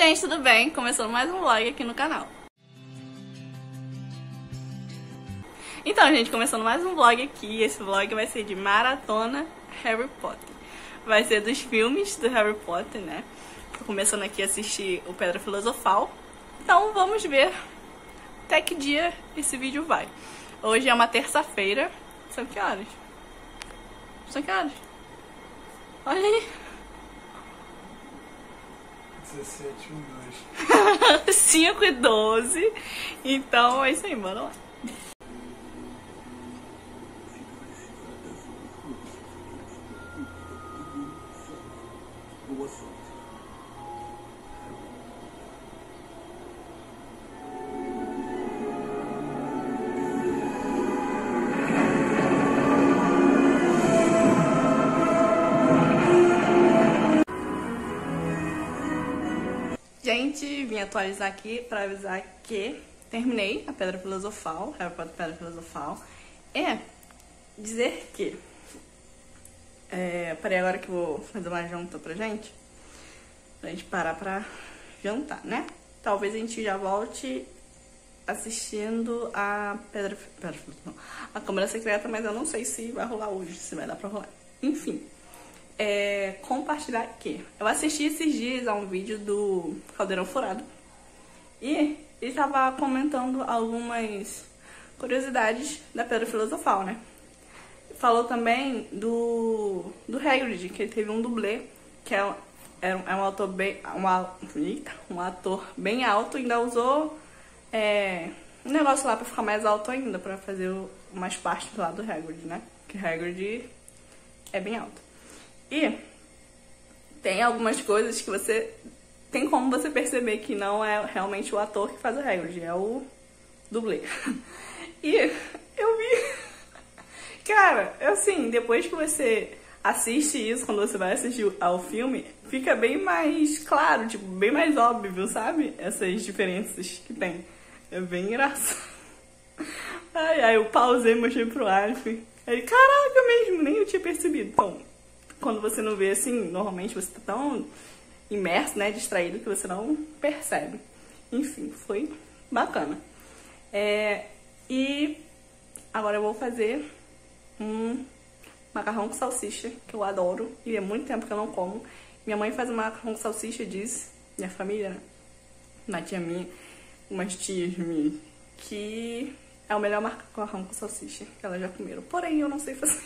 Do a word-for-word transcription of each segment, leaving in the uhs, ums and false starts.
Oi gente, tudo bem? Começando mais um vlog aqui no canal. Então gente, começando mais um vlog aqui, esse vlog vai ser de maratona Harry Potter. Vai ser dos filmes do Harry Potter, né? Tô começando aqui a assistir o Pedra Filosofal. Então vamos ver até que dia esse vídeo vai. Hoje é uma terça-feira. São que horas? São que horas? Olha aí! dezessete e doze. cinco e doze. Então é isso aí, bora lá. Boa sorte. Gente, vim atualizar aqui pra avisar que terminei a Pedra Filosofal, Harry Potter Pedra Filosofal. É dizer que é, parei agora que vou fazer uma janta pra gente, pra gente parar pra jantar, né? Talvez a gente já volte assistindo a Pedra, Pedra Filosofal, a Câmara Secreta, mas eu não sei se vai rolar hoje, se vai dar pra rolar. Enfim. É, compartilhar aqui. Eu assisti esses dias a um vídeo do Caldeirão Furado e ele tava comentando algumas curiosidades da Pedra Filosofal, né? Falou também do, do Hagrid, que ele teve um dublê, que é, é, um, é um ator bem uma, eita, um ator bem alto, ainda usou é, um negócio lá pra ficar mais alto ainda, pra fazer umas partes lá do Hagrid, né? Que Hagrid é bem alto. E tem algumas coisas que você... Tem como você perceber que não é realmente o ator que faz o Hagrid, é o dublê. E eu vi... Cara, assim, depois que você assiste isso, quando você vai assistir ao filme, fica bem mais claro, tipo, bem mais óbvio, sabe? Essas diferenças que tem. É bem engraçado. Ai, aí eu pausei, mostrei pro Alf. Aí, caraca mesmo, nem eu tinha percebido. Então... Quando você não vê, assim, normalmente você tá tão imerso, né, distraído, que você não percebe. Enfim, foi bacana. É, e agora eu vou fazer um macarrão com salsicha, que eu adoro, e é muito tempo que eu não como. Minha mãe faz um macarrão com salsicha, diz, minha família, né, uma tia minha, umas tias minhas, que é o melhor macarrão com salsicha que elas já comeram. Porém, eu não sei fazer.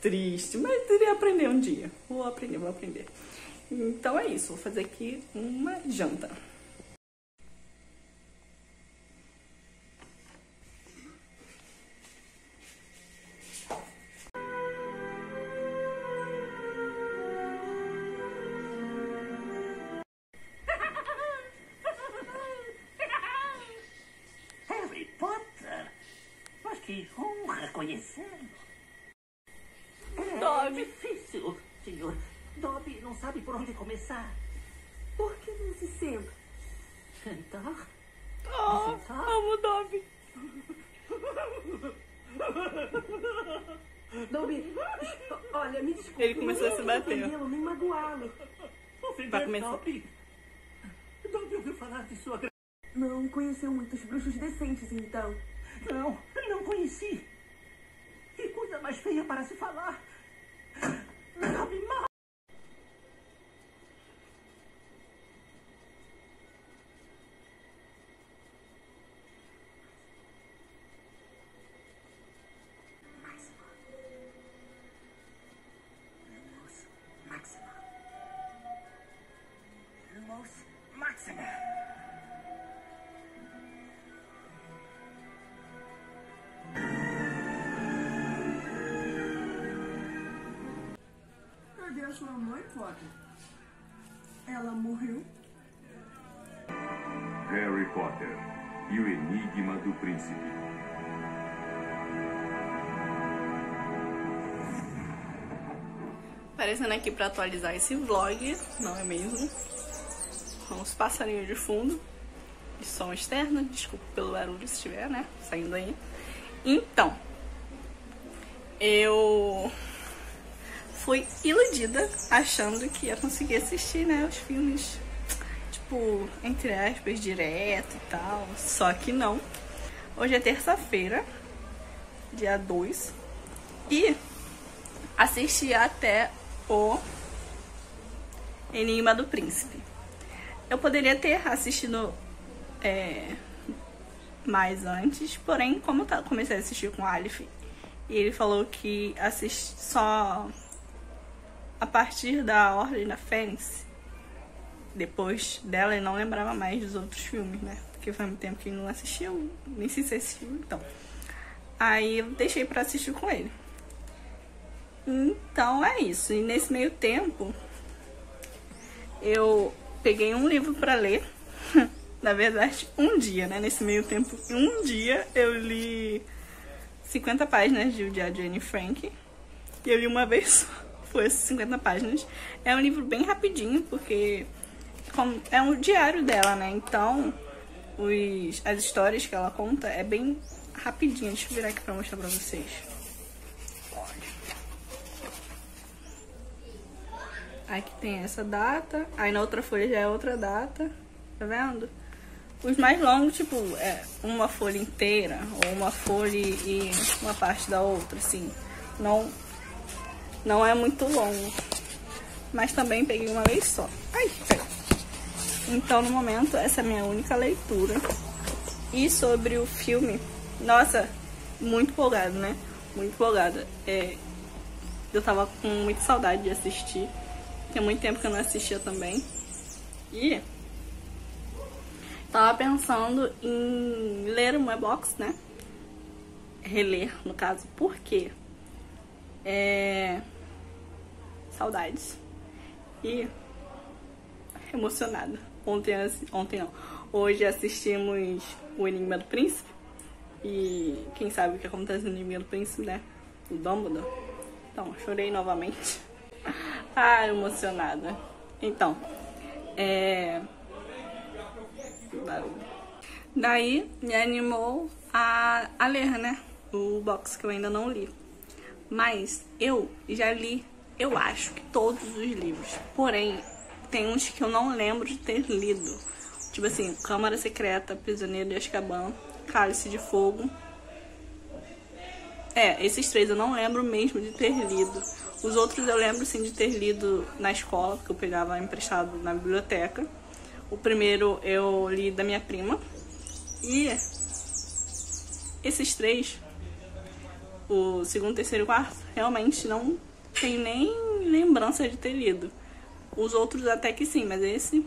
Triste, mas iria aprender um dia. Vou aprender, vou aprender. Então é isso, vou fazer aqui uma janta. Harry Potter? Mas que honra conhecê-lo. É difícil, senhor. Dobby não sabe por onde começar. Por que não se senta? Sentar? Oh, sentar? Amo Dobby. Dobby, olha, me desculpe. Ele começou a se bater. Não me magoá-lo. Vai começar. Dobby. Dobby ouviu falar de sua... Não conheceu muitos bruxos decentes, então. Não, não conheci. Que coisa mais feia para se falar. Dobby mal. Máxima. Lumos Máxima. Lumos Máxima. Sua mãe, Potter. Ela morreu. Harry Potter e o Enigma do Príncipe. Aparecendo aqui para atualizar esse vlog, não é mesmo? Com os passarinhos de fundo e som externo. Desculpa pelo barulho se tiver, né? Saindo aí. Então, eu... fui iludida achando que ia conseguir assistir, né, os filmes de tipo, entre aspas, direto e tal. Só que não. Hoje é terça-feira, dia dois. E assisti até o Enigma do Príncipe. Eu poderia ter assistido é, mais antes, porém, como eu comecei a assistir com o Aleph, e ele falou que assiste só a partir da Ordem da Fênix, depois dela eu não lembrava mais dos outros filmes, né? Porque faz muito tempo que ele não assistiu, nem sei se assistiu, então. Aí eu deixei pra assistir com ele. Então é isso. E nesse meio tempo, eu peguei um livro pra ler. Na verdade, um dia, né? Nesse meio tempo, um dia eu li cinquenta páginas de O Diário de Anne Frank. E eu li uma vez só. Foi essas cinquenta páginas. É um livro bem rapidinho, porque é um diário dela, né? Então, os, as histórias que ela conta é bem rapidinho. Deixa eu virar aqui pra mostrar pra vocês. Aqui tem essa data. Aí na outra folha já é outra data. Tá vendo? Os mais longos, tipo, é uma folha inteira, ou uma folha e uma parte da outra, assim. Não... Não é muito longo, mas também peguei uma vez só. Ai, então, no momento, essa é a minha única leitura. E sobre o filme, nossa, muito empolgada, né? Muito empolgada. É, eu tava com muita saudade de assistir. Tem muito tempo que eu não assistia também. E tava pensando em ler uma box, né? Reler, no caso, por quê? É... Saudades. E emocionada. Ontem, ontem não. Hoje assistimos o Enigma do Príncipe. E quem sabe o que acontece no Enigma do Príncipe, né? O Dumbledore. Então, chorei novamente. Ah, emocionada. Então, é... Daí me animou a, a ler, né? O box que eu ainda não li. Mas eu já li, eu acho que todos os livros. Porém, tem uns que eu não lembro de ter lido. Tipo assim, Câmara Secreta, Prisioneiro de Azkaban, Cálice de Fogo. É, esses três eu não lembro mesmo de ter lido. Os outros eu lembro sim de ter lido na escola, porque eu pegava emprestado na biblioteca. O primeiro eu li da minha prima. E esses três... O segundo, terceiro e quarto, realmente não tem nem lembrança de ter lido. Os outros até que sim, mas esse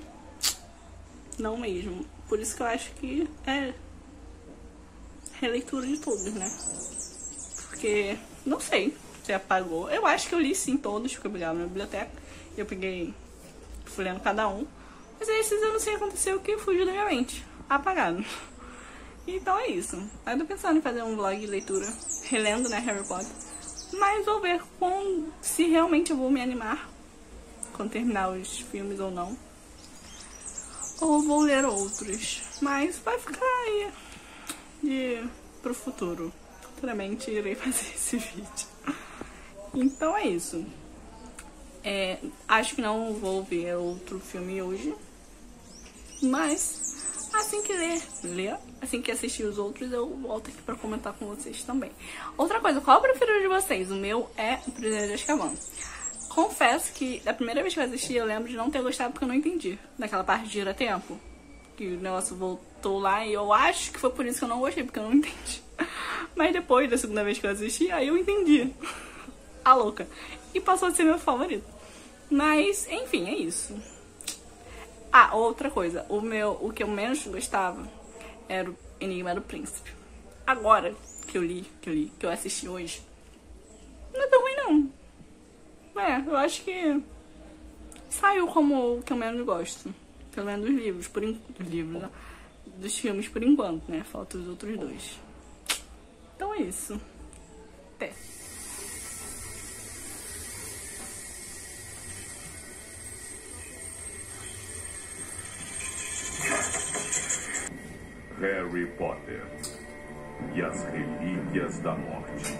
não mesmo. Por isso que eu acho que é releitura de todos, né? Porque, não sei se apagou. Eu acho que eu li sim todos, porque eu pegava na biblioteca. Eu peguei, fui lendo cada um. Mas esses eu não sei o que aconteceu, que fugiu da minha mente. Apagaram. Então é isso. Eu tô pensando em fazer um vlog de leitura, relendo, né, Harry Potter. Mas vou ver com, se realmente eu vou me animar quando terminar os filmes ou não. Ou vou ler outros. Mas vai ficar aí de, pro futuro. Futuramente irei fazer esse vídeo. Então é isso. É, acho que não vou ver outro filme hoje. Mas... Assim que ler, ler, assim que assistir os outros, eu volto aqui pra comentar com vocês também. Outra coisa, qual é o preferido de vocês? O meu é o Prisioneiro de Azkaban. Confesso que da primeira vez que eu assisti, eu lembro de não ter gostado porque eu não entendi. Naquela parte de gira tempo, que o negócio voltou lá e eu acho que foi por isso que eu não gostei, porque eu não entendi. Mas depois da segunda vez que eu assisti, aí eu entendi. A louca. E passou a ser meu favorito. Mas, enfim, é isso. Ah, outra coisa, o, meu, o que eu menos gostava era o Enigma do Príncipe. Agora que eu li, que eu li, que eu assisti hoje, não é tão ruim não. É, eu acho que saiu como o que eu menos gosto. Pelo menos dos livros, por in... dos livros, não. Dos filmes por enquanto, né? Falta os outros dois. Então é isso. Até. Harry Potter e as Relíquias da Morte.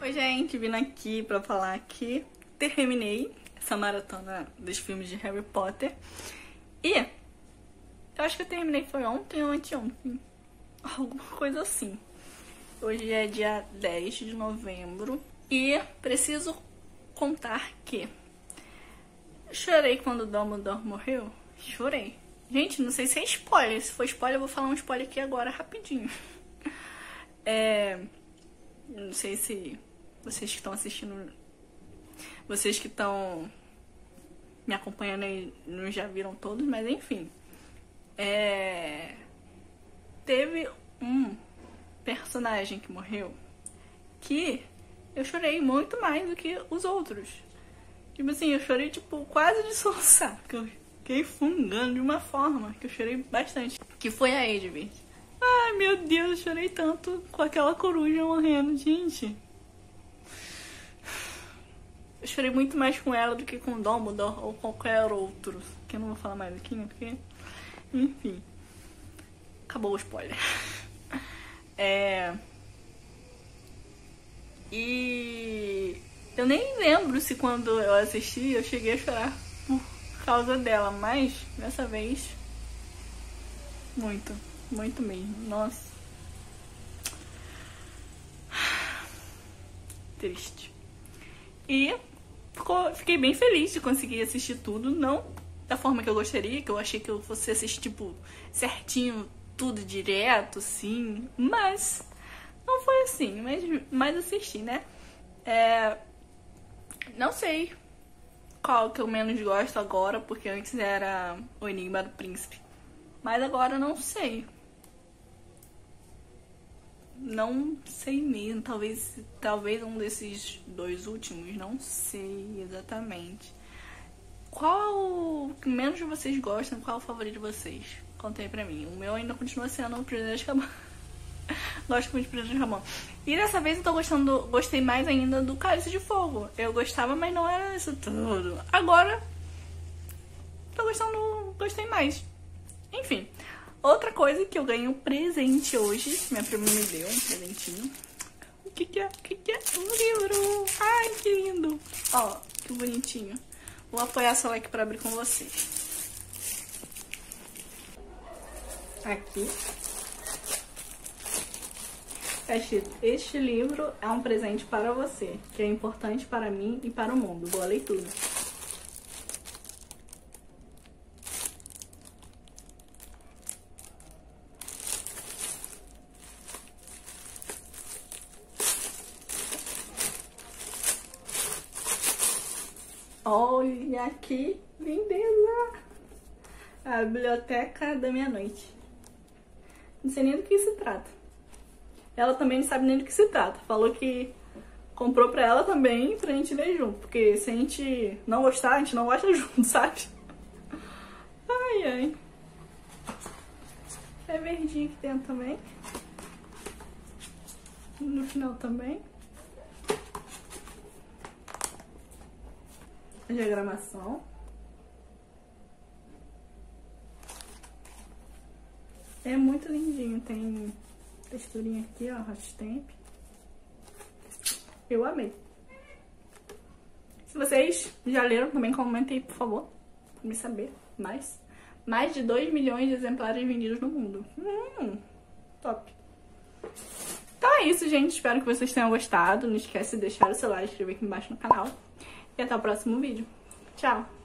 Oi gente, vim aqui pra falar que terminei essa maratona dos filmes de Harry Potter e eu acho que eu terminei foi ontem ou anteontem, alguma coisa assim. Hoje é dia dez de novembro e preciso contar que chorei quando o Dumbledore morreu, chorei. Gente, não sei se é spoiler, se for spoiler eu vou falar um spoiler aqui agora rapidinho. É... Não sei se... Vocês que estão assistindo, vocês que estão me acompanhando aí, não já viram todos, mas enfim. É... Teve um personagem que morreu que eu chorei muito mais do que os outros. Tipo assim, eu chorei tipo quase de soluçar, porque eu fiquei fungando de uma forma que eu chorei bastante. Que foi a Edwiges. Ai, meu Deus, eu chorei tanto com aquela coruja morrendo, gente. Eu chorei muito mais com ela do que com Dumbledore ou qualquer outro. Que eu não vou falar mais aqui, né? Porque... Enfim. Acabou o spoiler. É... E... Eu nem lembro se quando eu assisti eu cheguei a chorar por causa dela. Mas, dessa vez... Muito. Muito mesmo. Nossa. Triste. E... Fiquei bem feliz de conseguir assistir tudo, não da forma que eu gostaria, que eu achei que eu fosse assistir, tipo, certinho, tudo direto, sim, mas não foi assim, mas, mas assisti, né? É, não sei qual que eu menos gosto agora, porque antes era O Enigma do Príncipe, mas agora não sei. Não sei mesmo, talvez, talvez um desses dois últimos, não sei exatamente. Qual que menos vocês gostam, qual é o favorito de vocês? Conta aí pra mim. O meu ainda continua sendo o Prisioneiro de Azkaban. Gosto muito de Prisioneiro de Azkaban. E dessa vez eu tô gostando, gostei mais ainda do Cálice de Fogo. Eu gostava, mas não era isso tudo. Agora, tô gostando, gostei mais. Enfim. Outra coisa que eu ganhei um presente hoje, minha prima me deu um presentinho. O que que é? O que que é? Um livro! Ai, que lindo! Ó, que bonitinho. Vou apoiar só aqui pra abrir com vocês. Aqui. Este, este livro é um presente para você, que é importante para mim e para o mundo. Boa leitura! Olha que lindeza! A Biblioteca da Meia-Noite. Não sei nem do que se trata. Ela também não sabe nem do que se trata. Falou que comprou pra ela também pra gente ler junto. Porque se a gente não gostar, a gente não gosta junto, sabe? Ai, ai. É verdinho aqui dentro também. No final também. Diagramação. É muito lindinho, tem texturinha aqui, ó, hot stamp. Eu amei. Se vocês já leram, também comentem aí, por favor, pra me saber mais. Mais de dois milhões de exemplares vendidos no mundo. Hum, top. Então é isso, gente. Espero que vocês tenham gostado. Não esquece de deixar o seu like, se inscrever aqui embaixo no canal. E até o próximo vídeo. Tchau!